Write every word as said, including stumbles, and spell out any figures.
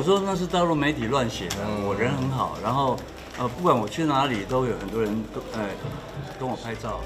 我说那是大陆媒体乱写的，嗯、我人很好，然后呃，不管我去哪里，都有很多人都呃跟我拍照。